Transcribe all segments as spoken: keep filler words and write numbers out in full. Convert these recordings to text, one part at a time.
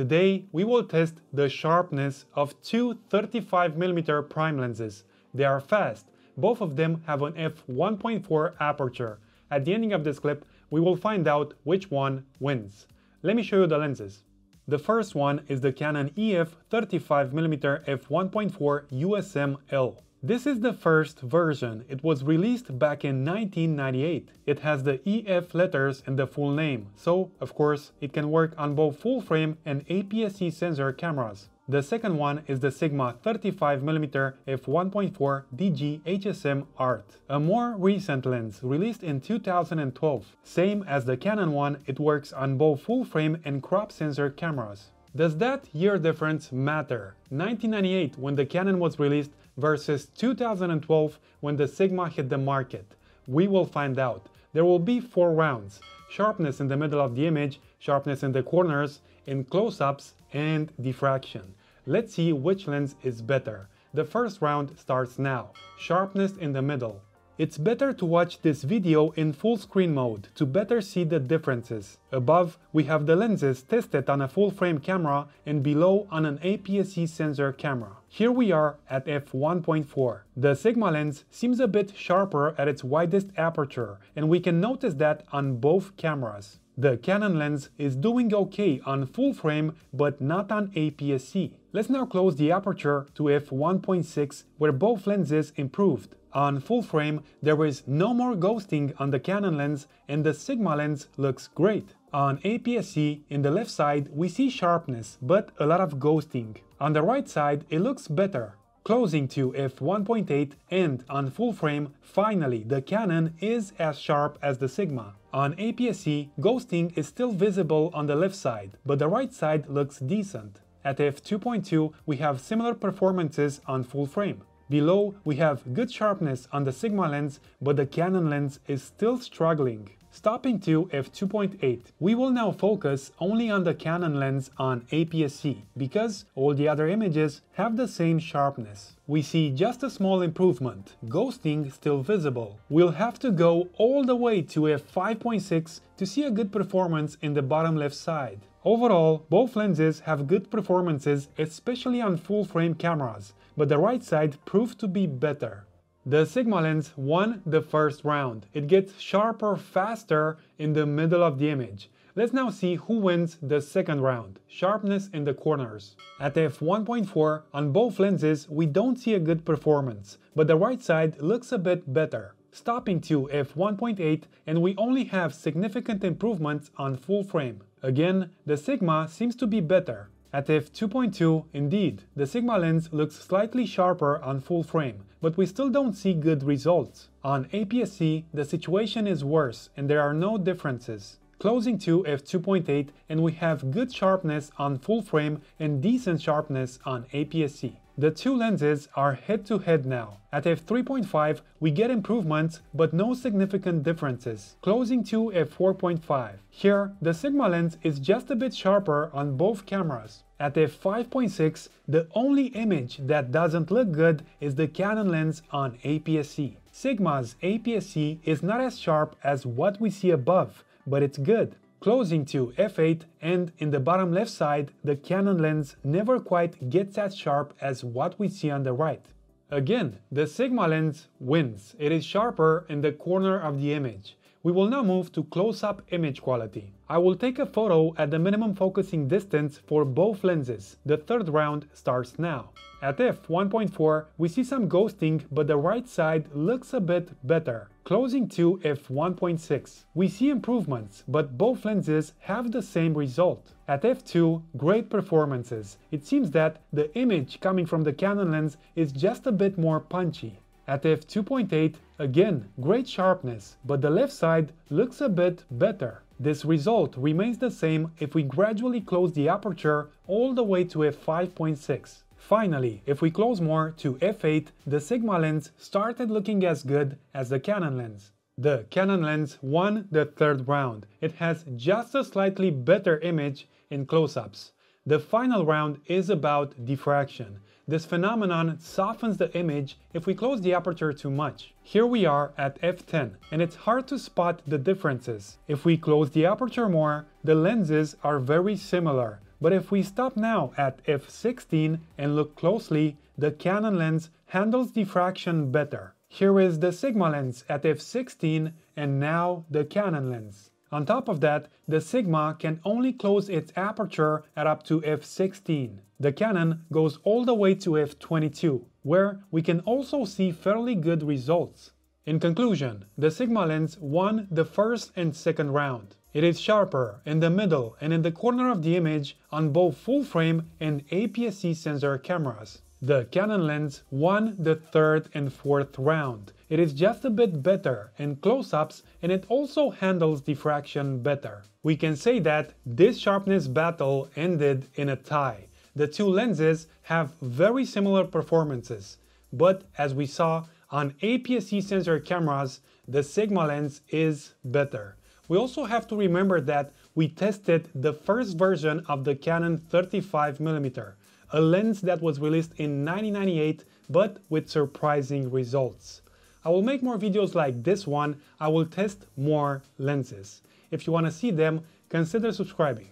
Today we will test the sharpness of two thirty-five millimeter prime lenses. They are fast. Both of them have an f one point four aperture. At the ending of this clip, we will find out which one wins. Let me show you the lenses. The first one is the Canon E F thirty-five millimeter f one point four U S M L. This is the first version. It was released back in nineteen ninety-eight. It has the E F letters in the full name, so of course it can work on both full frame and A P S C sensor cameras. The second one is the Sigma thirty-five millimeter f one point four D G H S M A R T, a more recent lens released in two thousand twelve. Same as the Canon one, it works on both full frame and crop sensor cameras. Does that year difference matter? nineteen ninety-eight, when the Canon was released, versus two thousand twelve, when the Sigma hit the market. We will find out. There will be four rounds: sharpness in the middle of the image, sharpness in the corners, in close-ups, and diffraction. Let's see which lens is better. The first round starts now. Sharpness in the middle. It's better to watch this video in full screen mode to better see the differences. Above, we have the lenses tested on a full frame camera and below on an A P S C sensor camera. Here we are at f one point four. The Sigma lens seems a bit sharper at its widest aperture, and we can notice that on both cameras. The Canon lens is doing okay on full frame, but not on A P S C. Let's now close the aperture to f one point six, where both lenses improved. On full frame, there is no more ghosting on the Canon lens, and the Sigma lens looks great. On A P S C, in the left side, we see sharpness, but a lot of ghosting. On the right side, it looks better. Closing to f one point eight and on full frame, finally the Canon is as sharp as the Sigma. On A P S C, ghosting is still visible on the left side, but the right side looks decent. At f two point two, we have similar performances on full frame. Below, we have good sharpness on the Sigma lens, but the Canon lens is still struggling. Stopping to f two point eight, we will now focus only on the Canon lens on A P S C, because all the other images have the same sharpness. We see just a small improvement, ghosting still visible. We'll have to go all the way to f five point six to see a good performance in the bottom left side. Overall, both lenses have good performances, especially on full-frame cameras, but the right side proved to be better. The Sigma lens won the first round. It gets sharper faster in the middle of the image. Let's now see who wins the second round. Sharpness in the corners. At f one point four, on both lenses, we don't see a good performance, but the right side looks a bit better. Stopping to f one point eight, and we only have significant improvements on full frame. Again, the Sigma seems to be better. At f two point two, indeed, the Sigma lens looks slightly sharper on full frame, but we still don't see good results. On A P S C, the situation is worse and there are no differences. Closing to f two point eight, and we have good sharpness on full frame and decent sharpness on A P S C. The two lenses are head-to-head now. At f three point five, we get improvements, but no significant differences. Closing to f four point five. Here, the Sigma lens is just a bit sharper on both cameras. At f five point six, the only image that doesn't look good is the Canon lens on A P S C. Sigma's A P S C is not as sharp as what we see above, but it's good. Closing to f eight, and in the bottom left side, the Canon lens never quite gets as sharp as what we see on the right. Again, the Sigma lens wins. It is sharper in the corner of the image. We will now move to close-up image quality. I will take a photo at the minimum focusing distance for both lenses. The third round starts now. At f one point four, we see some ghosting, but the right side looks a bit better. Closing to f one point six. We see improvements, but both lenses have the same result. At f two, great performances. It seems that the image coming from the Canon lens is just a bit more punchy. At f two point eight, again, great sharpness, but the left side looks a bit better. This result remains the same if we gradually close the aperture all the way to f five point six. Finally, if we close more to f eight, the Sigma lens started looking as good as the Canon lens. The Canon lens won the third round. It has just a slightly better image in close-ups. The final round is about diffraction. This phenomenon softens the image if we close the aperture too much. Here we are at f ten, and it's hard to spot the differences. If we close the aperture more, the lenses are very similar. But if we stop now at f sixteen and look closely, the Canon lens handles diffraction better. Here is the Sigma lens at f sixteen and now the Canon lens. On top of that, the Sigma can only close its aperture at up to f sixteen. The Canon goes all the way to f twenty-two, where we can also see fairly good results. In conclusion, the Sigma lens won the first and second round. It is sharper in the middle and in the corner of the image on both full-frame and A P S C sensor cameras. The Canon lens won the third and fourth round. It is just a bit better in close-ups and it also handles diffraction better. We can say that this sharpness battle ended in a tie. The two lenses have very similar performances, but as we saw on A P S C sensor cameras, the Sigma lens is better. We also have to remember that we tested the first version of the Canon thirty-five millimeter, a lens that was released in nineteen ninety-eight but with surprising results. I will make more videos like this one. I will test more lenses. If you want to see them, consider subscribing.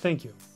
Thank you.